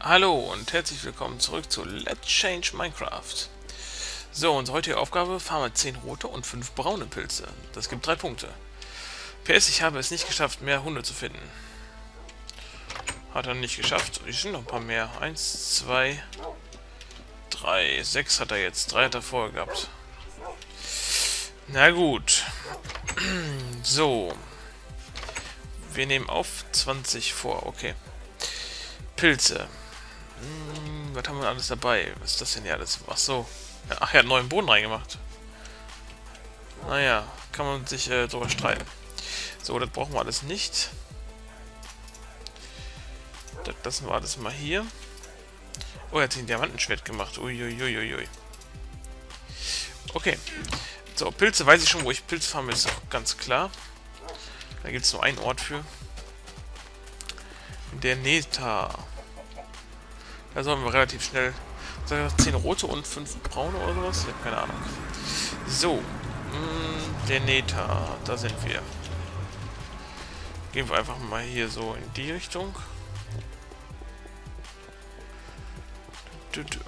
Hallo und herzlich willkommen zurück zu Let's Change Minecraft. So, unsere heutige Aufgabe: farme 10 rote und 5 braune Pilze. Das gibt 3 Punkte. PS, ich habe es nicht geschafft, mehr Hunde zu finden. Hat er nicht geschafft. Hier sind noch ein paar mehr. 1, 2, 3, 6 hat er jetzt. 3 hat er vorher gehabt. Na gut. So. Wir nehmen auf 20 vor. Okay. Pilze. Was haben wir alles dabei? Was ist das denn hier alles? Ach so. Ach, er hat neuen Boden reingemacht. Naja, kann man sich drüber streiten. So, das brauchen wir alles nicht. Das lassen wir alles mal hier. Oh, er hat sich ein Diamantenschwert gemacht. Uiuiuiui. Okay. So, Pilze weiß ich schon, wo ich Pilze farme, ist auch ganz klar. Da gibt es nur einen Ort für. Der Neta. Da sollen wir relativ schnell... 10 rote und 5 braune oder sowas? Ich habe keine Ahnung. So. Der Neta. Da sind wir. Gehen wir einfach mal hier so in die Richtung.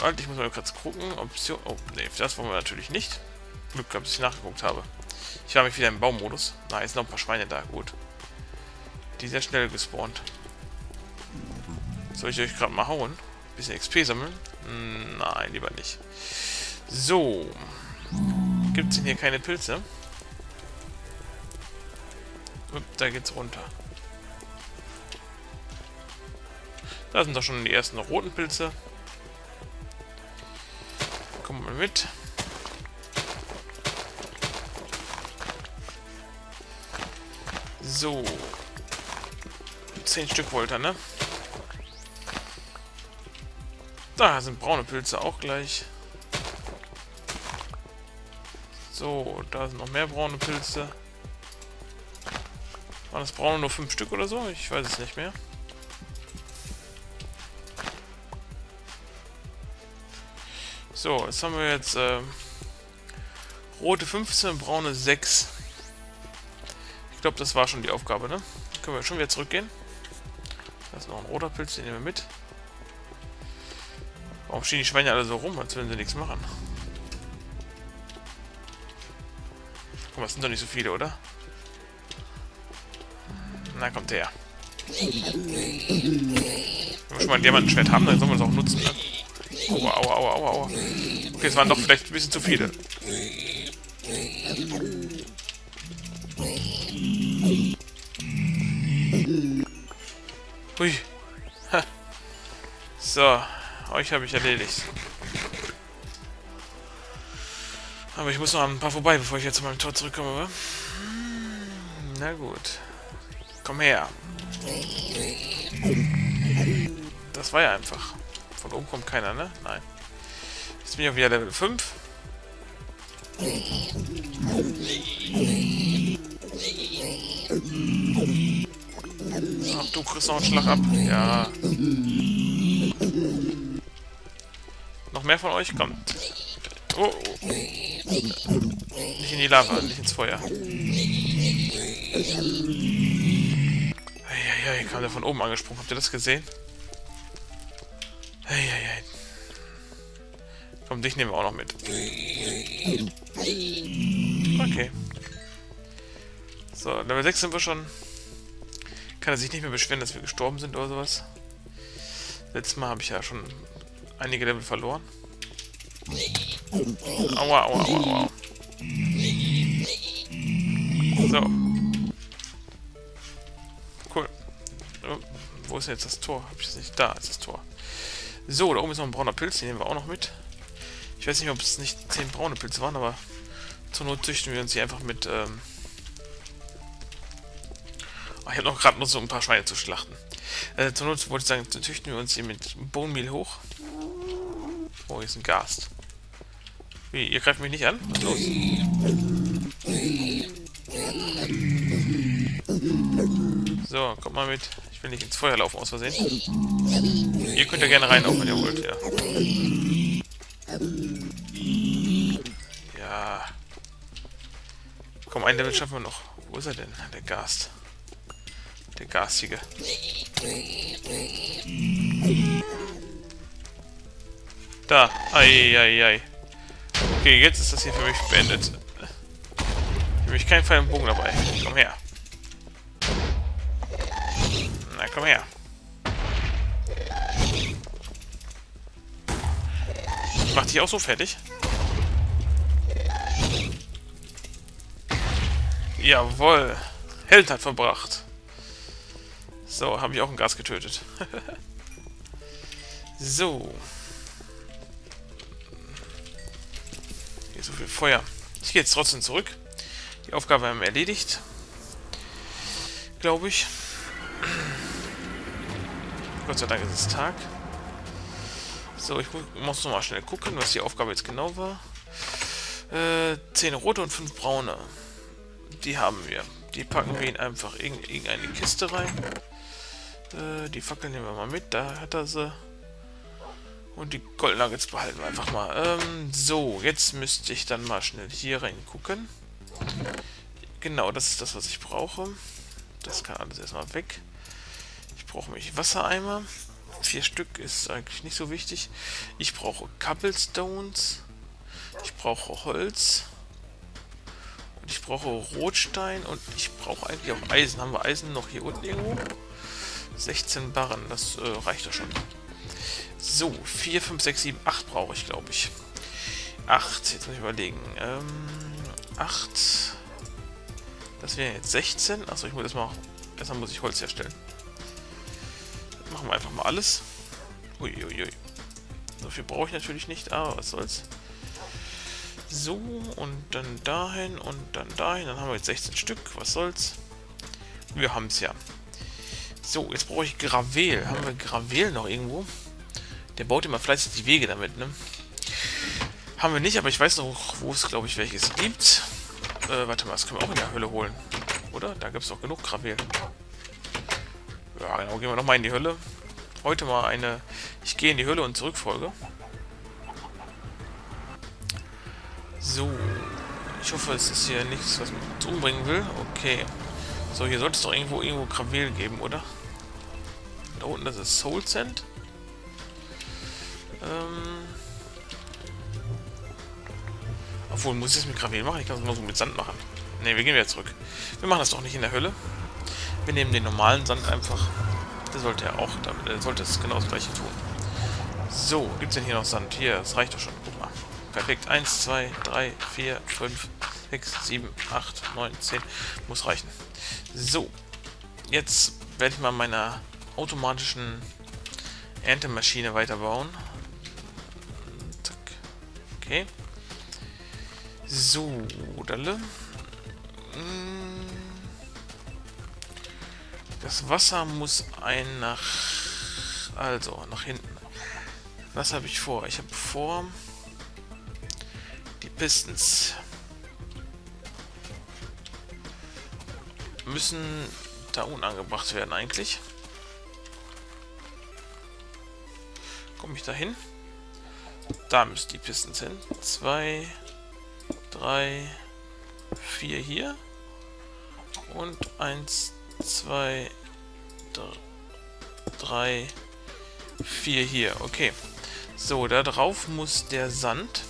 Alter, ich muss mal kurz gucken. Option... Oh, nee, das wollen wir natürlich nicht. Glück gehabt, dass ich nachgeguckt habe. Ich war mich wieder im Baumodus. Na, jetzt noch ein paar Schweine da. Gut. Die sehr schnell gespawnt. Soll ich euch gerade mal hauen? Ein bisschen XP sammeln? Nein, lieber nicht. So. Gibt es denn hier keine Pilze? Upp, da geht's runter. Da sind doch schon die ersten roten Pilze. Kommt mal mit. So. 10 Stück wollte er, ne? Da sind braune Pilze auch gleich. So, da sind noch mehr braune Pilze. Waren das braune nur 5 Stück oder so? Ich weiß es nicht mehr. So, jetzt haben wir jetzt rote 15, braune 6. Ich glaube, das war schon die Aufgabe, ne? Dann können wir schon wieder zurückgehen. Da ist noch ein roter Pilz, den nehmen wir mit. Warum stehen die Schweine alle so rum, als würden sie nichts machen? Guck mal, es sind doch nicht so viele, oder? Na, kommt her. Wenn wir schon mal ein Diamantenschwert haben, dann sollen wir es auch nutzen, ne? Aua, aua, aua, aua, aua. Okay, es waren doch vielleicht ein bisschen zu viele. Hui. Ha. So. Euch habe ich erledigt. Aber ich muss noch ein paar vorbei, bevor ich jetzt zu meinem Tor zurückkomme, oder? Na gut. Komm her. Das war ja einfach. Von oben kommt keiner, ne? Nein. Jetzt bin ich auch wieder Level 5. Ach, du kriegst noch einen Schlag ab. Ja. Noch mehr von euch? Kommt. Oh, oh. Nicht in die Lava, nicht ins Feuer. Eieiei, kam der von oben angesprungen. Habt ihr das gesehen? Eieiei. Komm, dich nehmen wir auch noch mit. Okay. So, Level 6 sind wir schon. Kann er sich nicht mehr beschweren, dass wir gestorben sind oder sowas. Letztes Mal habe ich ja schon... einige Level verloren. Aua, aua, aua, aua. So. Cool. Oh, wo ist denn jetzt das Tor? Hab ich das nicht? Da ist das Tor. So, da oben ist noch ein brauner Pilz. Den nehmen wir auch noch mit. Ich weiß nicht, ob es nicht 10 braune Pilze waren, aber zur Not züchten wir uns hier einfach mit... Oh, ich habe noch gerade nur so ein paar Schweine zu schlachten. Zur Not wollte ich sagen, züchten wir uns hier mit Bone Meal hoch. Oh, hier ist ein Gast. Wie, ihr greift mich nicht an? Was ist los? So, kommt mal mit. Ich will nicht ins Feuer laufen, aus Versehen. Ihr könnt ja gerne rein, auch wenn ihr wollt, ja. Ja. Komm, ein Level schaffen wir noch. Wo ist er denn? Der Gast. Der Garstige. Da. Eieiei. Okay, jetzt ist das hier für mich beendet. Ich habe keinen Fall im Bogen dabei. Komm her. Na, komm her. Macht dich auch so fertig? Jawohl. Held hat verbracht. So, habe ich auch ein Gas getötet. So. Hier ist so viel Feuer. Ich gehe jetzt trotzdem zurück. Die Aufgabe haben wir erledigt. Glaube ich. Gott sei Dank ist es Tag. So, ich muss nochmal schnell gucken, was die Aufgabe jetzt genau war. 10 rote und 5 braune. Die haben wir. Die packen wir ihn einfach in irgendeine Kiste rein. Die Fackeln nehmen wir mal mit. Da hat er sie. Und die Goldnuggets behalten wir einfach mal. So, jetzt müsste ich dann mal schnell hier reingucken. Genau, das ist das, was ich brauche. Das kann alles erstmal weg. Ich brauche nämlich Wassereimer. 4 Stück ist eigentlich nicht so wichtig. Ich brauche Cobblestones. Ich brauche Holz. Und ich brauche Rotstein. Und ich brauche eigentlich auch Eisen. Haben wir Eisen noch hier unten irgendwo? 16 Barren, das reicht doch schon. So, 4, 5, 6, 7, 8 brauche ich, glaube ich. 8, jetzt muss ich überlegen. 8. Das wären jetzt 16. Achso, ich muss erstmal muss ich Holz herstellen. Machen wir einfach mal alles. Uiuiui. So viel brauche ich natürlich nicht, aber was soll's. So, und dann dahin und dann dahin. Dann haben wir jetzt 16 Stück. Was soll's. Wir haben es ja. So, jetzt brauche ich Gravel. Haben wir Gravel noch irgendwo? Der baut immer fleißig die Wege damit, ne? Haben wir nicht, aber ich weiß noch, wo es, glaube ich, welches gibt. Warte mal, das können wir auch in der Hölle holen. Oder? Da gibt es doch genug Gravel. Ja, genau, gehen wir nochmal in die Hölle. Heute mal eine Ich gehe in die Hölle und zurück Folge. So. Ich hoffe, es ist hier nichts, was uns umbringen will. Okay. So, hier sollte es doch irgendwo Gravel geben, oder? Da unten, das ist Soul Sand. Obwohl, muss ich das mit Gravel machen? Ich kann es nur so mit Sand machen. Ne, wir gehen wieder zurück. Wir machen das doch nicht in der Hölle. Wir nehmen den normalen Sand einfach. Der sollte ja auch, der sollte es genau das gleiche tun. So, gibt es denn hier noch Sand? Hier, das reicht doch schon. Guck mal. Perfekt. 1, 2, 3, 4, 5, 6, 7, 8, 9, 10. Muss reichen. So. Jetzt werde ich mal meiner automatischen Erntemaschine weiterbauen. Zack. Okay. So, Dalle. Das Wasser muss nach hinten. Was habe ich vor? Ich habe vor die Pistons müssen da unangebracht werden eigentlich. Komme ich da hin? Da müssen die Pistons hin. 2 3, 4 hier und 1, 2, 3, 4 hier. Okay, so, da drauf muss der Sand.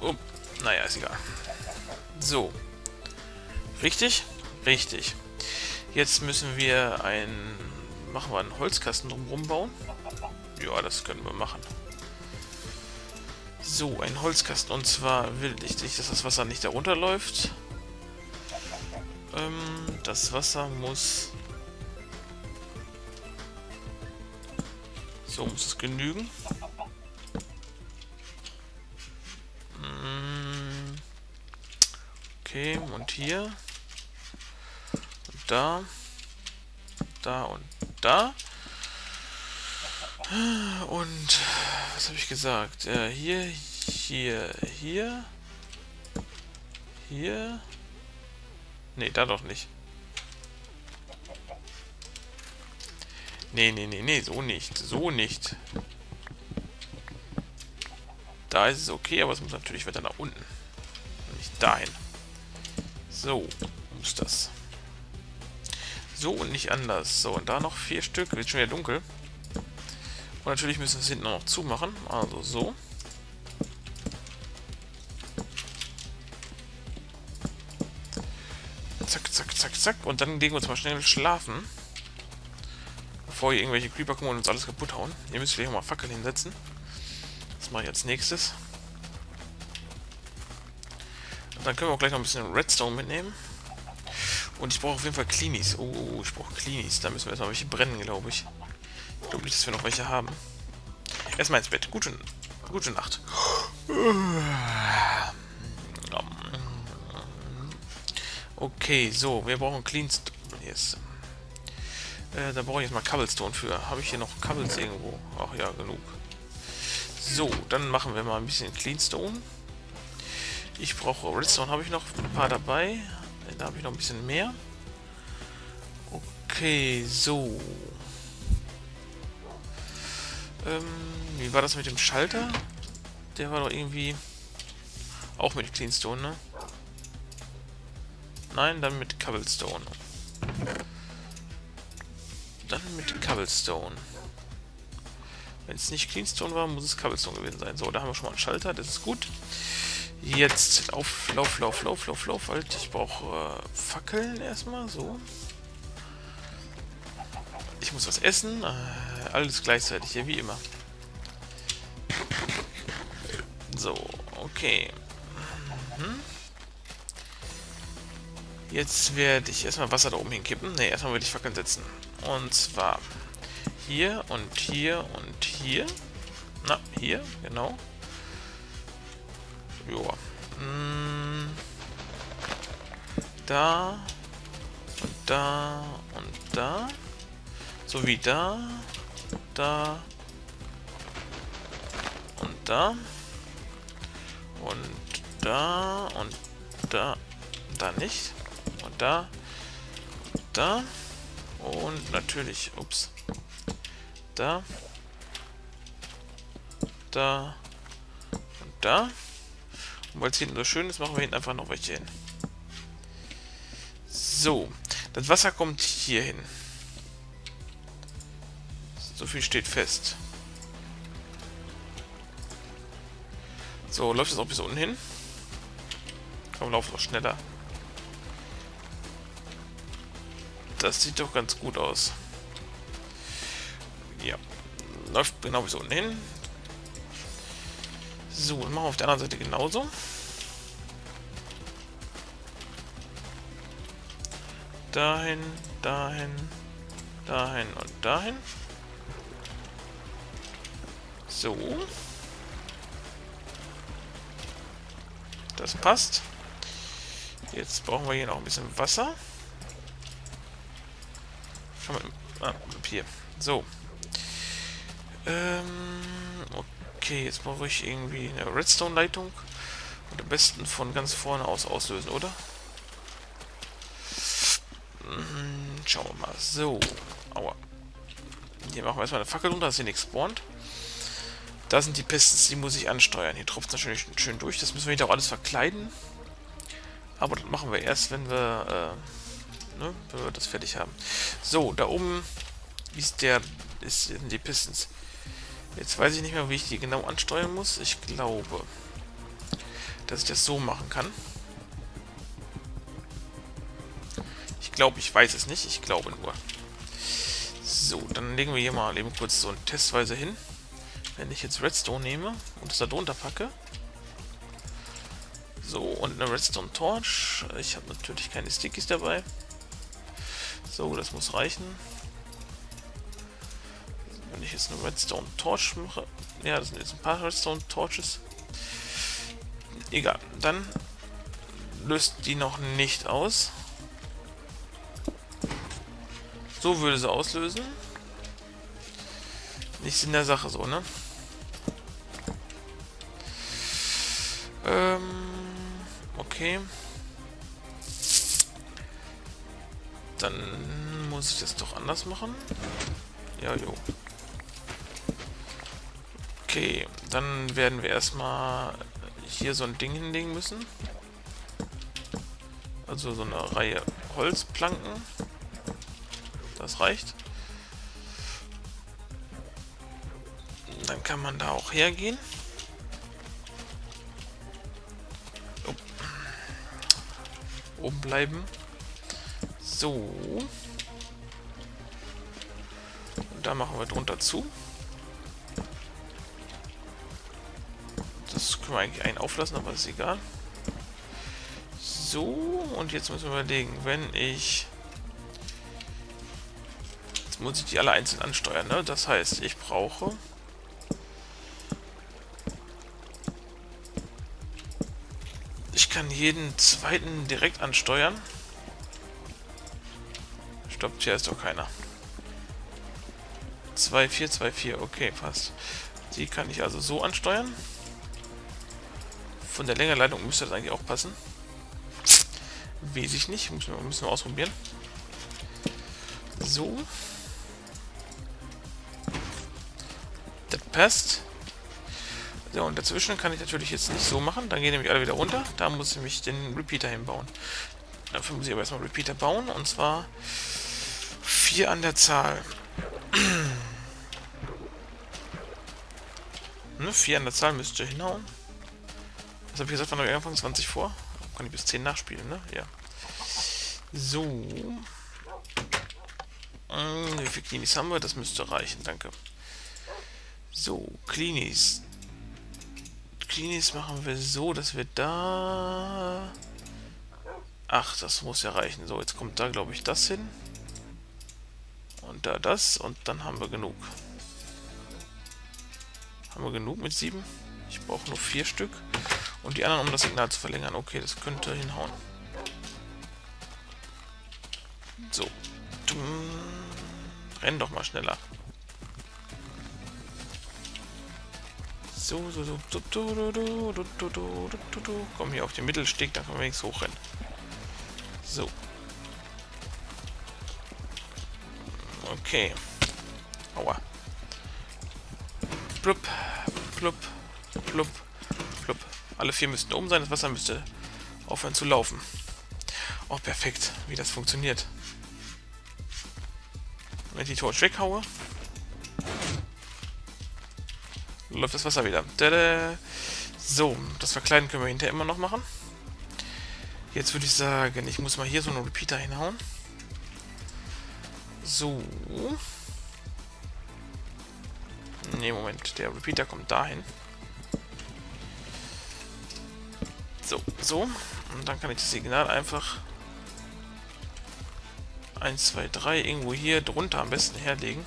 Oh, naja, ist egal. So, richtig? Richtig. Jetzt müssen wir einen Holzkasten drumherum bauen. Ja, das können wir machen. So, ein Holzkasten. Und zwar will ich nicht, dass das Wasser nicht darunter läuft. Das Wasser muss... So muss es genügen. Okay, und hier. Und da. Da und da. Und... Was habe ich gesagt? Hier, hier, hier, hier. Ne, da doch nicht. Nee, so nicht. So nicht. Da ist es okay, aber es muss natürlich weiter nach unten. Nicht dahin. So, muss das. So und nicht anders. So, und da noch 4 Stück. Wird schon wieder dunkel. Und natürlich müssen wir es hinten auch noch zumachen. Also so. Zack, zack, zack, zack. Und dann legen wir uns mal schnell schlafen. Bevor hier irgendwelche Creeper kommen und uns alles kaputt hauen. Hier müsst ihr vielleicht auch mal Fackeln hinsetzen. Das mache ich als nächstes. Und dann können wir auch gleich noch ein bisschen Redstone mitnehmen. Und ich brauche auf jeden Fall Cleanies. Oh, ich brauche Cleanies. Da müssen wir erstmal welche brennen, glaube ich. Ich glaube nicht, dass wir noch welche haben. Erstmal ins Bett. Gute Nacht. Okay, so. Wir brauchen Cleanstone. Yes. Da brauche ich jetzt mal Cobblestone für. Habe ich hier noch Cobbles irgendwo? Ach ja, genug. So, dann machen wir mal ein bisschen Cleanstone. Ich brauche Redstone. Habe ich noch ein paar dabei? Da habe ich noch ein bisschen mehr. Okay, so. Wie war das mit dem Schalter? Der war doch irgendwie auch mit Cleanstone, ne? Nein, dann mit Cobblestone. Wenn es nicht Cleanstone war, muss es Cobblestone gewesen sein. So, da haben wir schon mal einen Schalter, das ist gut. Jetzt lauf, halt. Ich brauche Fackeln erstmal, so. Ich muss was essen. Alles gleichzeitig hier, wie immer. So, okay. Jetzt werde ich erstmal Wasser da oben hinkippen. Ne, erstmal werde ich Fackeln setzen. Und zwar hier und hier und hier. Na, hier, genau. Joa. Da. Und da. Und da. Sowie da. Da. Und da. Und da. Und da. Da nicht. Und da. Da. Und natürlich. Ups. Da. Da. Und da. Und weil es hinten so schön ist, machen wir hinten einfach noch welche hin. So. Das Wasser kommt hier hin. So viel steht fest. So, läuft das auch bis unten hin. Komm, lauf doch schneller. Das sieht doch ganz gut aus. Ja. Läuft genau bis unten hin. So, dann machen wir auf der anderen Seite genauso. Dahin, dahin, dahin und dahin. So. Das passt. Jetzt brauchen wir hier noch ein bisschen Wasser. Kann man... Ah, Papier. So. Okay, jetzt brauche ich irgendwie eine Redstone-Leitung. Und am besten von ganz vorne aus auslösen, oder? Schauen wir mal. So. Aua. Hier machen wir erstmal eine Fackel runter, dass hier nichts spawnt. Da sind die Pestens, die muss ich ansteuern. Hier tropft es natürlich schön durch. Das müssen wir hier auch alles verkleiden. Aber das machen wir erst, wenn wir das fertig haben. So, da oben ist sind die Pistons. Jetzt weiß ich nicht mehr, wie ich die genau ansteuern muss. Ich glaube, dass ich das so machen kann. Ich glaube, ich weiß es nicht. Ich glaube nur. So, dann legen wir hier mal eben kurz so eine Testweise hin. Wenn ich jetzt Redstone nehme und es da drunter packe. So, und eine Redstone Torch. Ich habe natürlich keine Stickies dabei. So, das muss reichen. Wenn ich jetzt eine Redstone Torch mache. Ja, das sind jetzt ein paar Redstone Torches. Egal, dann löst die noch nicht aus. So würde sie auslösen. Nichts in der Sache so, ne? Okay. Dann muss ich das doch anders machen. Ja, jo. Okay, dann werden wir erstmal hier so ein Ding hinlegen müssen. Also so eine Reihe Holzplanken. Das reicht. kann man da auch hergehen. Oh. Oben bleiben. So. Und da machen wir drunter zu. Das können wir eigentlich einen auflassen, aber ist egal. So, und jetzt müssen wir überlegen, wenn ich... Jetzt muss ich die alle einzeln ansteuern, ne? Das heißt, ich brauche... Ich kann jeden zweiten direkt ansteuern. Stoppt, hier ist doch keiner. 2, 4, 2, 4, okay, passt. Die kann ich also so ansteuern. Von der Länge der Leitung müsste das eigentlich auch passen. Weiß ich nicht. Müssen wir ausprobieren. So. Das passt. So, und dazwischen kann ich natürlich jetzt nicht so machen. Dann gehen nämlich alle wieder runter. Da muss ich nämlich den Repeater hinbauen. Dafür muss ich aber erstmal einen Repeater bauen. Und zwar 4 an der Zahl. 4 an der Zahl müsste hinhauen. Was habe ich gesagt, wann habe ich angefangen? 20 vor? Kann ich bis 10 nachspielen, ne? Ja. So. Wie viele Klinis haben wir? Das müsste reichen, danke. So, Klinis. Klinis machen wir so, dass wir da... Ach, das muss ja reichen. So, jetzt kommt da, glaube ich, das hin. Und da das. Und dann haben wir genug. Haben wir genug mit 7? Ich brauche nur 4 Stück. Und die anderen, um das Signal zu verlängern. Okay, das könnte hinhauen. So. Renn doch mal schneller. So, komm hier auf den Mittelsteg, dann können wir wenigstens hochrennen. So. Okay. Aua. Plupp, plupp, plupp, plupp. Alle 4 müssten oben sein, das Wasser müsste aufhören zu laufen. Oh, perfekt, wie das funktioniert. Wenn ich die Torch weghaue, läuft das Wasser wieder. Tada. So, das Verkleiden können wir hinterher immer noch machen. Jetzt würde ich sagen, ich muss mal hier so einen Repeater hinhauen. So. Ne, Moment, der Repeater kommt dahin. So, so. Und dann kann ich das Signal einfach 1, 2, 3 irgendwo hier drunter am besten herlegen.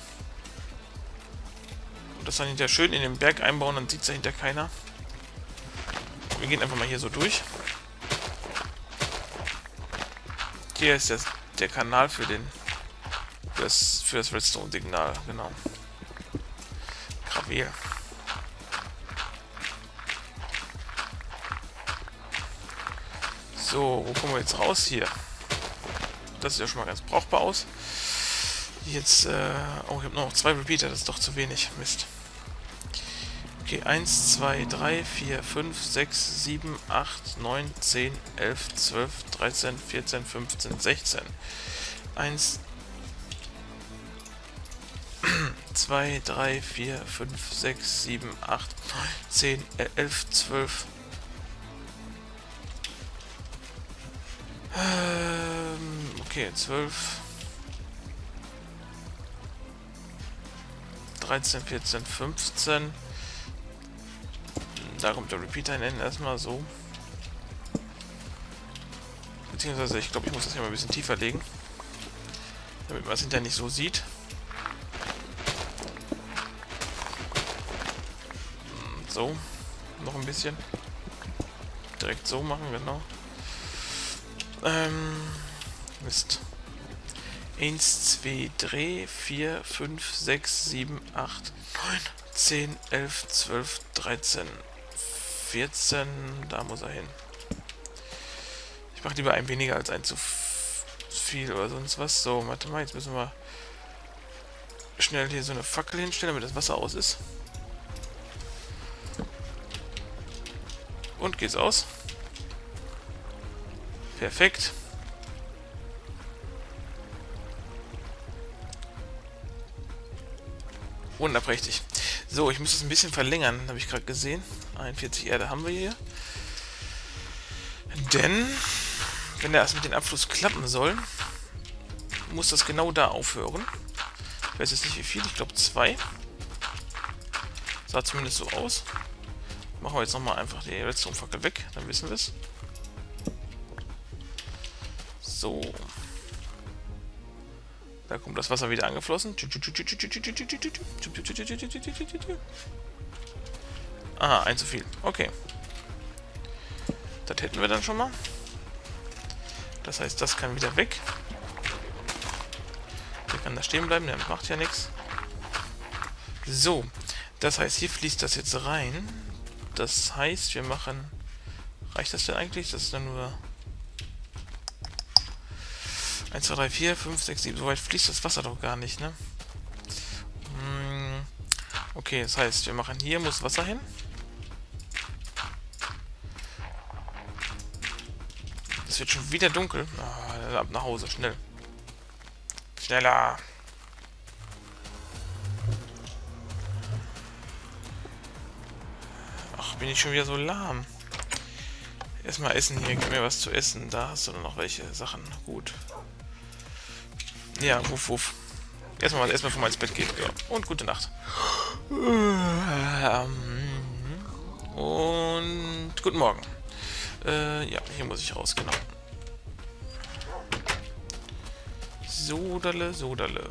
Und das dann hinterher schön in den Berg einbauen, dann sieht es dahinter keiner. Wir gehen einfach mal hier so durch. Hier ist jetzt der Kanal für das Redstone-Signal, genau. Gravier. So, wo kommen wir jetzt raus hier? Das sieht ja schon mal ganz brauchbar aus. Jetzt, oh, ich habe noch 2 Repeater, das ist doch zu wenig. Mist. Okay, 1, 2, 3, 4, 5, 6, 7, 8, 9, 10, 11, 12, 13, 14, 15, 16. 1, 2, 3, 4, 5, 6, 7, 8, 9, 10, 11, 12... Okay, 12, 13, 14, 15. Da kommt der Repeater hin, erstmal so. Beziehungsweise, ich glaube, ich muss das hier mal ein bisschen tiefer legen, damit man es hinterher nicht so sieht. So, noch ein bisschen. Direkt so machen, genau. Mist. 1, 2, 3, 4, 5, 6, 7, 8, 9, 10, 11, 12, 13, 14. Da muss er hin. Ich mache lieber ein weniger als ein zu viel oder sonst was. So, warte mal, jetzt müssen wir schnell hier so eine Fackel hinstellen, damit das Wasser aus ist. Und geht's aus. Perfekt. Wunderprächtig. So, ich muss es ein bisschen verlängern, habe ich gerade gesehen. 41 Erde haben wir hier. Denn, wenn das mit dem Abfluss klappen soll, muss das genau da aufhören. Ich weiß jetzt nicht wie viel, ich glaube 2. Sah zumindest so aus. Machen wir jetzt nochmal einfach die letzte Umfackel weg, dann wissen wir es. So. Da kommt das Wasser wieder angeflossen. Aha, ein zu viel. Okay. Das hätten wir dann schon mal. Das heißt, das kann wieder weg. Der kann da stehen bleiben, der macht ja nichts. So. Das heißt, hier fließt das jetzt rein. Das heißt, wir machen... Reicht das denn eigentlich? Das ist dann nur... 1, 2, 3, 4, 5, 6, 7, so weit fließt das Wasser doch gar nicht, ne? Okay, das heißt, wir machen hier, muss Wasser hin. Es wird schon wieder dunkel. Ah, ab nach Hause, schnell. Schneller! Ach, bin ich schon wieder so lahm. Erstmal essen hier, gib mir was zu essen. Da hast du noch welche Sachen. Gut. Ja, wuff, wuff. Erstmal vor mal ins Bett gehen. Ja. Und gute Nacht. Und guten Morgen. Ja, hier muss ich raus, genau. Sodale, Sodale.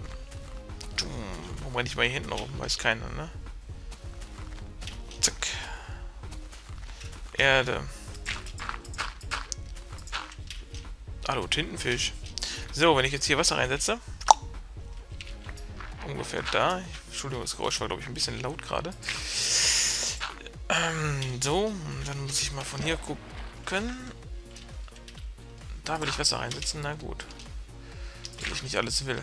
Warum renne ich mal hier hinten rum? Weiß keiner, ne? Zack. Erde. Hallo, Tintenfisch. So, wenn ich jetzt hier Wasser reinsetze, ungefähr da, Entschuldigung, das Geräusch war, glaube ich, ein bisschen laut gerade. So, dann muss ich mal von hier gucken. Da will ich Wasser reinsetzen, na gut. Wenn ich nicht alles will.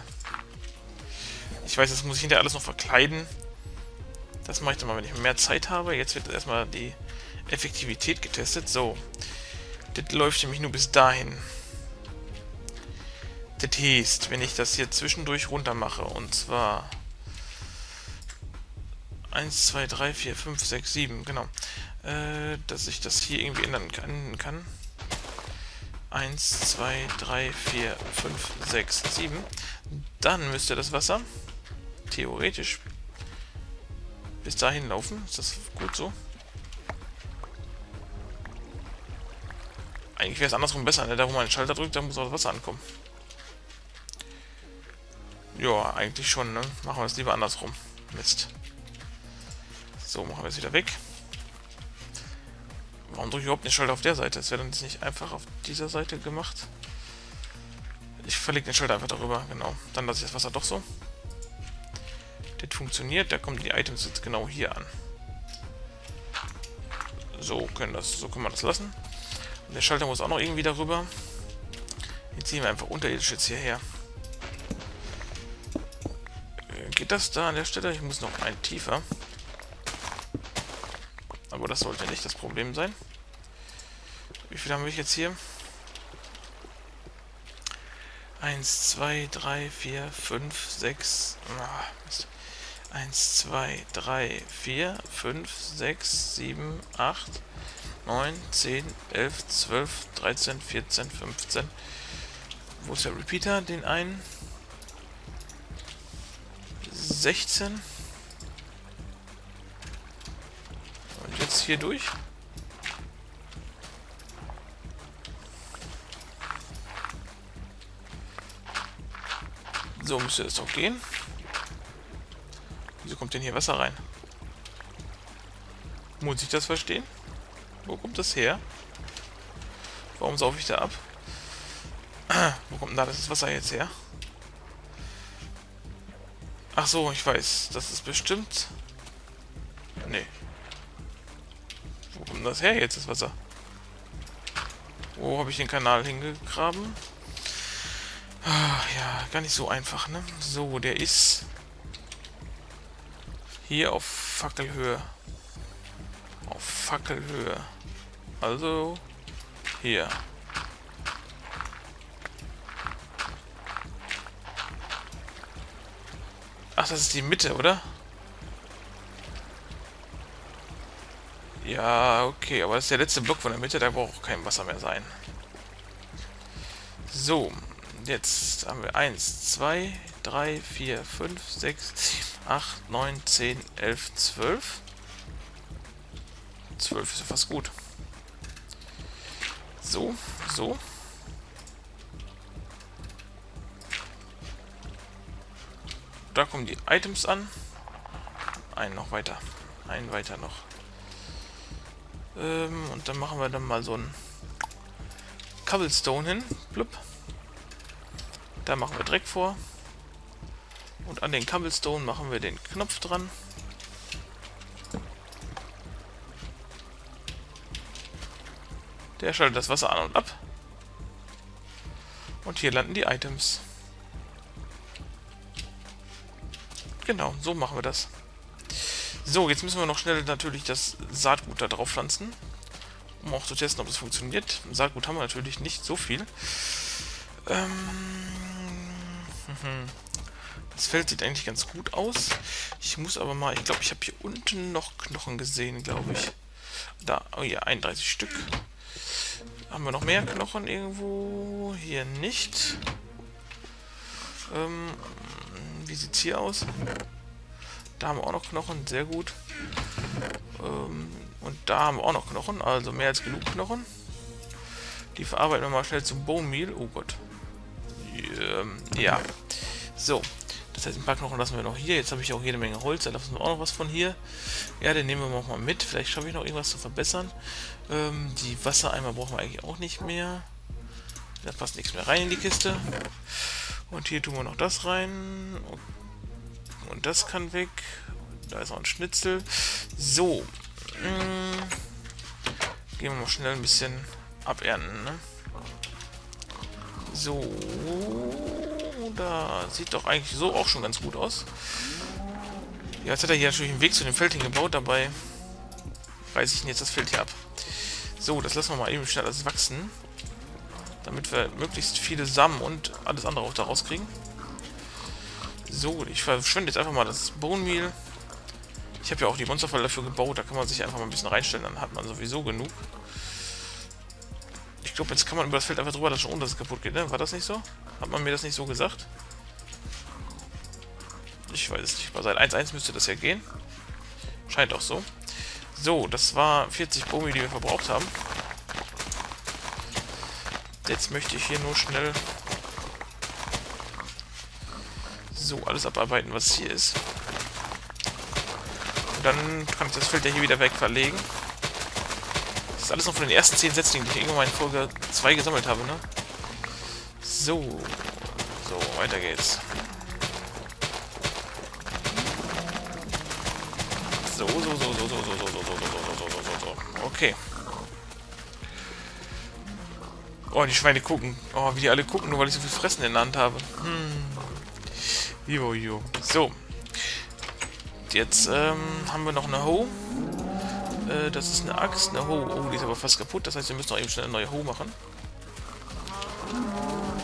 Ich weiß, das muss ich hinterher alles noch verkleiden. Das mache ich dann mal, wenn ich mehr Zeit habe. Jetzt wird erstmal die Effektivität getestet. So, das läuft nämlich nur bis dahin. Das heißt, wenn ich das hier zwischendurch runter mache, und zwar 1, 2, 3, 4, 5, 6, 7, genau, dass ich das hier irgendwie ändern kann. 1, 2, 3, 4, 5, 6, 7, dann müsste das Wasser theoretisch bis dahin laufen. Ist das gut so? Eigentlich wäre es andersrum besser, ne? Da wo man den Schalter drückt, da muss auch das Wasser ankommen. Ja, eigentlich schon, ne? Machen wir das lieber andersrum. Mist. So, machen wir es wieder weg. Warum drücke ich überhaupt den Schalter auf der Seite? Das wäre dann nicht einfach auf dieser Seite gemacht. Ich verlege den Schalter einfach darüber, genau. Dann lasse ich das Wasser doch so. Das funktioniert, da kommen die Items jetzt genau hier an. So können wir das lassen. Und der Schalter muss auch noch irgendwie darüber. Den ziehen wir einfach unterirdisch jetzt hierher. Geht das da an der Stelle? Ich muss noch ein tiefer. Aber das sollte nicht das Problem sein. Wie viel haben wir jetzt hier? 1, 2, 3, 4, 5, 6... 1, 2, 3, 4, 5, 6, 7, 8, 9, 10, 11, 12, 13, 14, 15. Wo ist der Repeater? Den einen... 16. Und jetzt hier durch. So müsste das doch gehen. Wieso kommt denn hier Wasser rein? Muss ich das verstehen? Wo kommt das her? Warum saufe ich da ab? Wo kommt denn da das Wasser jetzt her? Ach so, ich weiß. Das ist bestimmt... Nee. Wo kommt das her jetzt, das Wasser? Wo habe ich den Kanal hingegraben? Ah, ja, gar nicht so einfach, ne? So, der ist... Hier auf Fackelhöhe. Auf Fackelhöhe. Also... Hier. Ach, das ist die Mitte, oder? Ja, okay, aber das ist der letzte Block von der Mitte, da braucht auch kein Wasser mehr sein. So, jetzt haben wir 1, 2, 3, 4, 5, 6, 7, 8, 9, 10, 11, 12. 12 ist ja fast gut. So, so. Da kommen die Items an. Einen noch weiter. Einen weiter noch. Und dann machen wir dann mal so einen Cobblestone hin. Blub. Da machen wir Dreck vor. Und an den Cobblestone machen wir den Knopf dran. Der schaltet das Wasser an und ab. Und hier landen die Items. Genau, so machen wir das. So, jetzt müssen wir noch schnell natürlich das Saatgut da drauf pflanzen, um auch zu testen, ob es funktioniert. Saatgut haben wir natürlich nicht so viel. Das Feld sieht eigentlich ganz gut aus. Ich muss aber mal, ich glaube, ich habe hier unten noch Knochen gesehen, glaube ich. Da, oh ja, 31 Stück. Haben wir noch mehr Knochen irgendwo? Hier nicht. Wie sieht es hier aus? Da haben wir auch noch Knochen, sehr gut. Und da haben wir auch noch Knochen, also mehr als genug Knochen. Die verarbeiten wir mal schnell zum Bone Meal. Oh Gott. Ja. So, das heißt, ein paar Knochen lassen wir noch hier. Jetzt habe ich auch jede Menge Holz, da lassen wir auch noch was von hier. Ja, den nehmen wir auch mal mit. Vielleicht schaffe ich noch irgendwas zu verbessern. Die Wassereimer brauchen wir eigentlich auch nicht mehr. Da passt nichts mehr rein in die Kiste. Und hier tun wir noch das rein. Und das kann weg. Da ist noch ein Schnitzel. So. Gehen wir mal schnell ein bisschen abernten, ne? So. Da sieht doch eigentlich so auch schon ganz gut aus. Ja, jetzt hat er hier natürlich einen Weg zu dem Feld hingebaut. Dabei reiße ich ihn jetzt das Feld hier ab. So, das lassen wir mal eben schnell alles wachsen, damit wir möglichst viele Samen und alles andere auch da rauskriegen. So, ich verschwende jetzt einfach mal das Bone Meal. Ich habe ja auch die Monsterfalle dafür gebaut, da kann man sich einfach mal ein bisschen reinstellen, dann hat man sowieso genug. Ich glaube, jetzt kann man über das Feld einfach drüber lassen, ohne dass es kaputt geht, ne? War das nicht so? Hat man mir das nicht so gesagt? Ich weiß es nicht, bei Seite 1.1 müsste das ja gehen. Scheint auch so. So, das war 40 Bone Meal, die wir verbraucht haben. Jetzt möchte ich hier nur schnell so alles abarbeiten, was hier ist. Und dann kann ich das Feld ja hier wieder weg verlegen. Das ist alles noch von den ersten 10 Setzlingen, die ich irgendwann mal in Folge 2 gesammelt habe, ne? So. So, weiter geht's. So. Okay. Oh, die Schweine gucken. Oh, wie die alle gucken, nur weil ich so viel Fressen in der Hand habe. Jojo. So. Jetzt haben wir noch eine Hoe. Das ist eine Axt, eine Hoe. Oh, die ist aber fast kaputt. Das heißt, wir müssen noch eben schnell eine neue Hoe machen.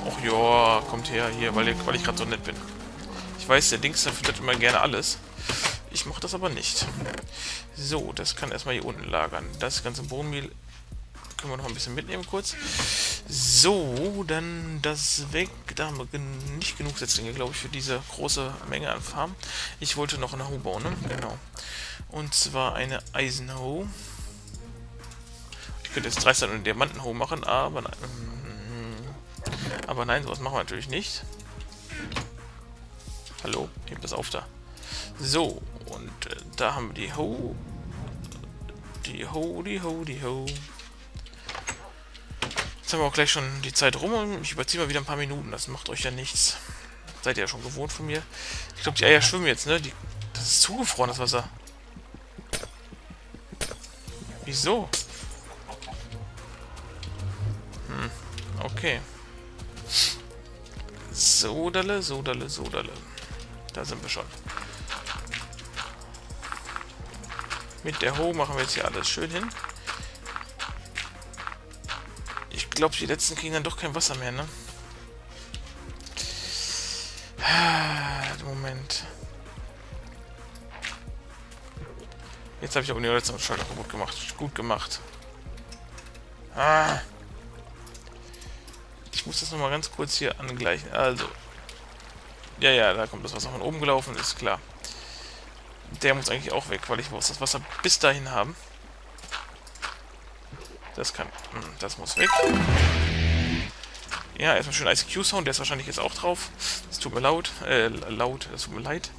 Och ja, kommt her, hier, weil ich gerade so nett bin. Ich weiß, der Dings füttert immer gerne alles. Ich mache das aber nicht. So, das kann erstmal hier unten lagern. Das ganze Bohnenmehl können wir noch ein bisschen mitnehmen kurz. So, dann das weg. Da haben wir nicht genug Setzlinge, glaube ich, für diese große Menge an Farm. Ich wollte noch eine Hoe bauen, ne? Genau. Und zwar eine Eisenhoe. Ich könnte jetzt 3 und eine Diamantenhoe machen, aber nein. Aber nein, sowas machen wir natürlich nicht. Hallo, hebt das auf da. So, und da haben wir die Hoe. Die Hoe. Haben wir auch gleich schon die Zeit rum und ich überziehe mal wieder ein paar Minuten. Das macht euch ja nichts. Seid ihr ja schon gewohnt von mir. Ich glaube, die Eier schwimmen jetzt, ne? Das ist zugefroren, das Wasser. Wieso? Okay. Sodale. Da sind wir schon. Mit der Hoe machen wir jetzt hier alles schön hin. Ich glaube, die letzten kriegen dann doch kein Wasser mehr, ne? Moment. Jetzt habe ich auch den letzten Schalter kaputt gemacht. Gut gemacht. Ah. Ich muss das nochmal ganz kurz hier angleichen. Also. Ja, ja, da kommt das Wasser von oben gelaufen, ist klar. Der muss eigentlich auch weg, weil ich muss das Wasser bis dahin haben. Das kann... Das muss weg. Ja, erstmal schön ICQ-Sound, der ist wahrscheinlich jetzt auch drauf. Das tut mir das tut mir leid.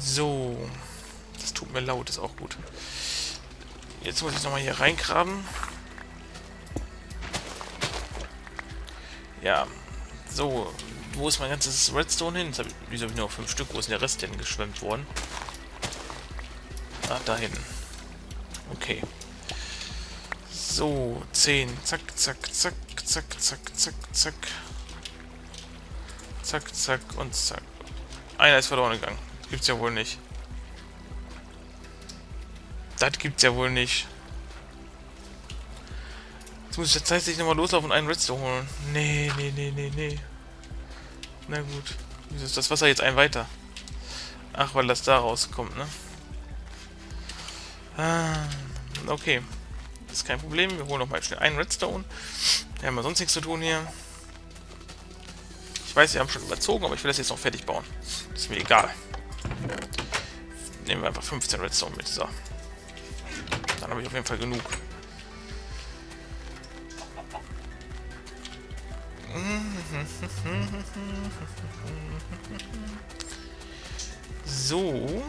So. Das tut mir laut, ist auch gut. Jetzt muss ich nochmal hier reingraben. Ja. So. Wo ist mein ganzes Redstone hin? Wieso habe ich nur noch 5 Stück? Wo ist denn der Rest denn geschwemmt worden? Ah, da hinten. Okay. So, 10. Zack, zack, zack, zack, zack, zack, zack. Zack, zack und zack. Einer ist verloren gegangen. Das gibt's ja wohl nicht. Das gibt's ja wohl nicht. Jetzt muss ich tatsächlich nochmal loslaufen und einen Redstone holen. Nee, nee, nee, nee, nee. Na gut. Wieso ist das Wasser jetzt ein weiter? Ach, weil das da rauskommt, ne? Ah, okay. Ist kein Problem. Wir holen nochmal schnell einen Redstone. Da haben wir sonst nichts zu tun hier. Ich weiß, wir haben schon überzogen, aber ich will das jetzt noch fertig bauen. Ist mir egal. Nehmen wir einfach 15 Redstone mit. So. Dann habe ich auf jeden Fall genug. So.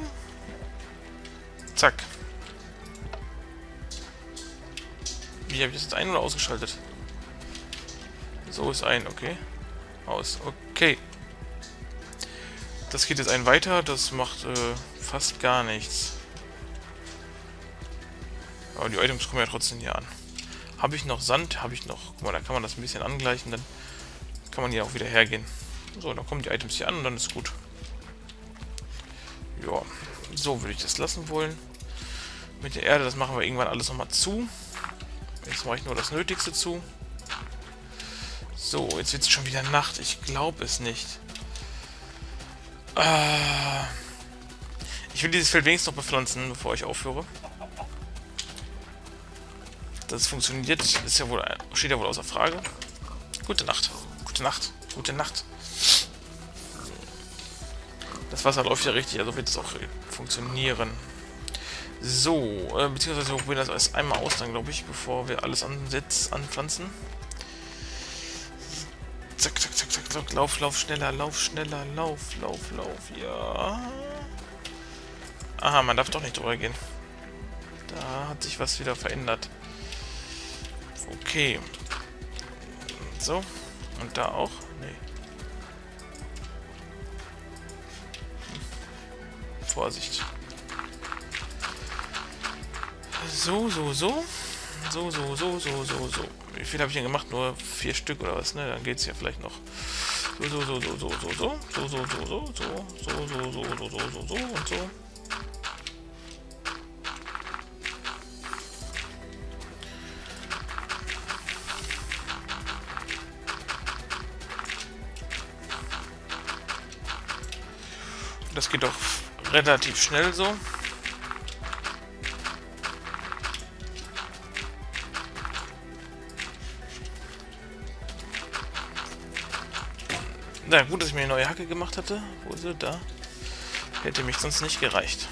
Zack. Wie habe ich das jetzt ein- oder ausgeschaltet? So ist ein, okay. Aus, okay. Das geht jetzt ein weiter, das macht fast gar nichts. Aber die Items kommen ja trotzdem hier an. Habe ich noch Sand? Habe ich noch. Guck mal, da kann man das ein bisschen angleichen, dann kann man hier auch wieder hergehen. So, dann kommen die Items hier an und dann ist gut. Ja, so würde ich das lassen wollen. Mit der Erde, das machen wir irgendwann alles nochmal zu. Jetzt mache ich nur das Nötigste zu. So, jetzt wird es schon wieder Nacht. Ich glaube es nicht. Ich will dieses Feld wenigstens noch bepflanzen, bevor ich aufhöre. Das funktioniert, ist ja wohl, steht ja wohl außer Frage. Gute Nacht. Gute Nacht. Gute Nacht. Das Wasser läuft ja richtig, also wird es auch funktionieren. So, beziehungsweise wir probieren das erst einmal aus, dann glaube ich, bevor wir alles anpflanzen. Zack, zack, zack, zack, zack, lauf, lauf, schneller, lauf, schneller, lauf, lauf, lauf, ja. Aha, man darf doch nicht drüber gehen. Da hat sich was wieder verändert. Okay. So, und da auch? Nee. Vorsicht. So, so, so. So, so, so, so, so, so. Wie viel habe ich denn gemacht? Nur 4 Stück oder was, ne? Dann geht's ja vielleicht noch. So, so, so, so, so, so. So, so, so, so, so. So, so, so, so, so, so, so und so. Das geht doch relativ schnell so. Na gut, dass ich mir eine neue Hacke gemacht hatte. Wo ist sie? Da. Hätte mich sonst nicht gereicht.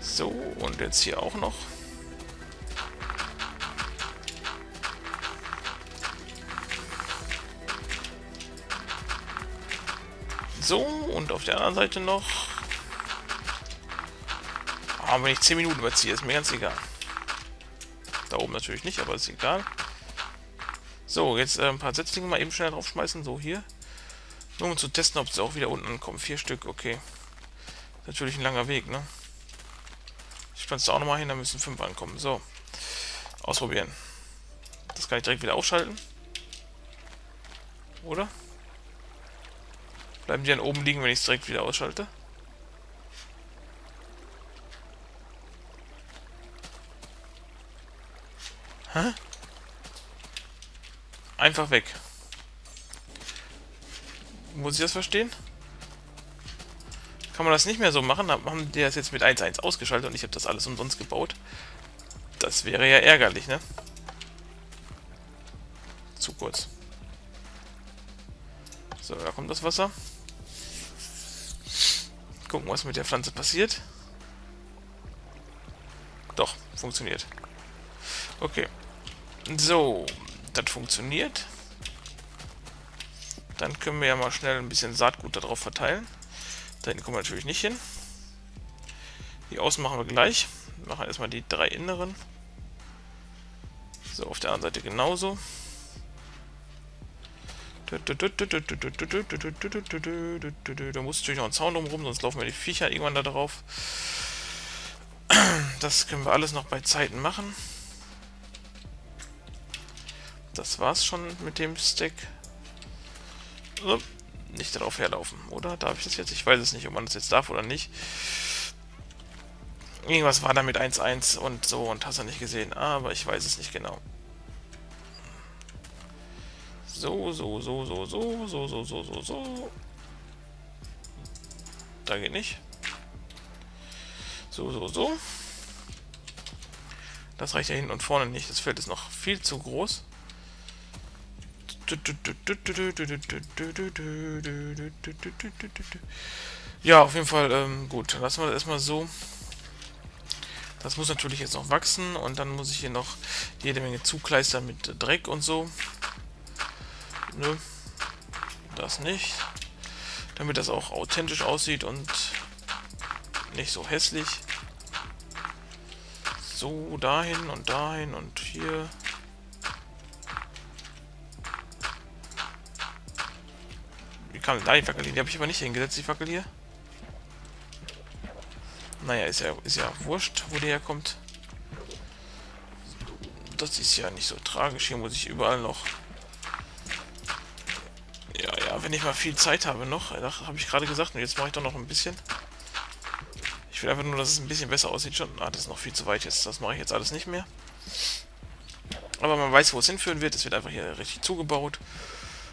So, und jetzt hier auch noch. So, und auf der anderen Seite noch. Aber wenn ich 10 Minuten überziehe, ist mir ganz egal. Da oben natürlich nicht, aber ist egal. So, jetzt ein paar Setzlinge mal eben schnell draufschmeißen. So, hier. Nur um zu testen, ob sie auch wieder unten ankommen. 4 Stück, okay. Ist natürlich ein langer Weg, ne? Ich pflanze da auch nochmal hin, da müssen 5 ankommen. So. Ausprobieren. Das kann ich direkt wieder ausschalten. Oder? Bleiben die dann oben liegen, wenn ich es direkt wieder ausschalte? Hä? Einfach weg. Muss ich das verstehen? Kann man das nicht mehr so machen? Dann haben die das jetzt mit 1.1 ausgeschaltet und ich habe das alles umsonst gebaut. Das wäre ja ärgerlich, ne? Zu kurz. So, da kommt das Wasser. Gucken, was mit der Pflanze passiert. Doch, funktioniert. Okay. So, das funktioniert. Dann können wir ja mal schnell ein bisschen Saatgut darauf verteilen. Da hinten kommen wir natürlich nicht hin. Die außen machen wir gleich. Wir machen erstmal die drei inneren. So, auf der anderen Seite genauso. Da muss natürlich noch ein Zaun drumherum, sonst laufen wir die Viecher irgendwann da drauf. Das können wir alles noch bei Zeiten machen. Das war's schon mit dem Stack. So, nicht darauf herlaufen, oder? Darf ich das jetzt? Ich weiß es nicht, ob man das jetzt darf oder nicht. Irgendwas war da mit 1.1 und so und hast du nicht gesehen, aber ich weiß es nicht genau. So. Da geht nicht. So. Das reicht ja hinten und vorne nicht. Das Feld ist noch viel zu groß. Ja, auf jeden Fall, gut. Lassen wir das erstmal so. Das muss natürlich jetzt noch wachsen und dann muss ich hier noch jede Menge zukleistern mit Dreck und so. Nö, das nicht. Damit das auch authentisch aussieht und nicht so hässlich. So, dahin und hier. Wie kam denn da die Fackel hin? Die habe ich aber nicht hingesetzt, die Fackel hier. Naja, ist ja wurscht, wo die herkommt. Das ist ja nicht so tragisch. Hier muss ich überall noch... Ja, wenn ich mal viel Zeit habe noch. Das habe ich gerade gesagt. Und jetzt mache ich doch noch ein bisschen. Ich will einfach nur, dass es ein bisschen besser aussieht. Schon. Ah, das ist noch viel zu weit jetzt. Das mache ich jetzt alles nicht mehr. Aber man weiß, wo es hinführen wird. Es wird einfach hier richtig zugebaut.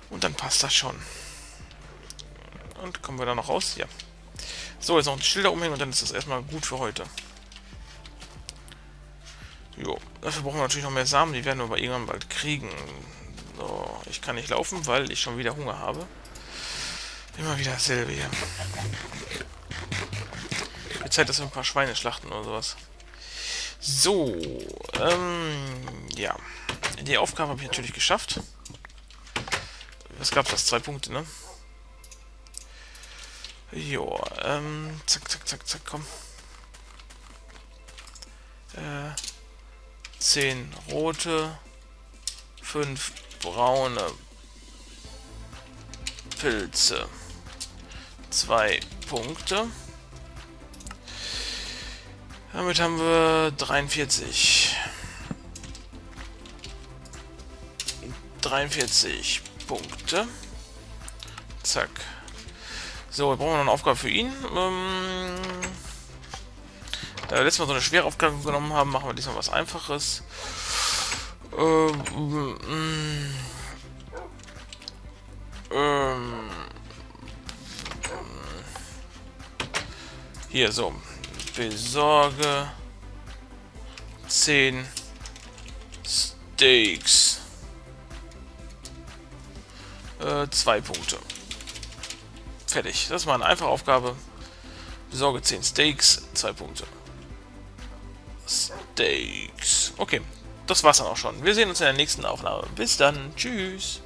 Und dann passt das schon. Und kommen wir da noch raus? Ja. So, jetzt noch ein Schild da umhängen und dann ist das erstmal gut für heute. Jo, dafür brauchen wir natürlich noch mehr Samen, die werden wir aber irgendwann bald kriegen. So, ich kann nicht laufen, weil ich schon wieder Hunger habe. Immer wieder dasselbe hier. Jetzt halt, dass wir ein paar Schweine schlachten oder sowas. So, ja. Die Aufgabe habe ich natürlich geschafft. Was gab das? 2 Punkte, ne? Jo, zack, komm. 10 rote, 5 braune Pilze. 2 Punkte. Damit haben wir 43. 43 Punkte. Zack. So, jetzt brauchen wir noch eine Aufgabe für ihn. Da wir letztes Mal so eine schwere Aufgabe genommen haben, machen wir diesmal was Einfaches. Hier, so. Besorge 10 Steaks. 2 Punkte. Fertig. Das war eine einfache Aufgabe. Besorge 10 Steaks, 2 Punkte. Steaks. Okay, das war's dann auch schon. Wir sehen uns in der nächsten Aufnahme. Bis dann. Tschüss.